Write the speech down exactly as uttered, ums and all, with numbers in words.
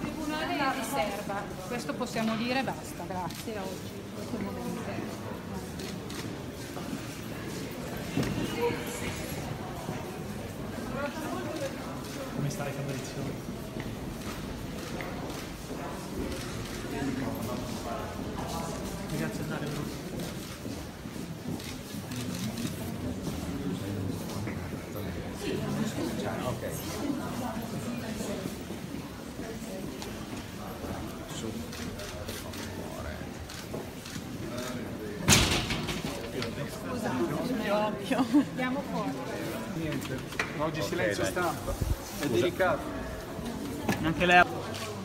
Tribunale di serva, questo possiamo dire basta, grazie a oggi, in questo momento. Come stai Fabrizio? Grazie a te. Andiamo fuori. Niente, oggi okay, silenzio dai. Stampa, è delicato. Anche lei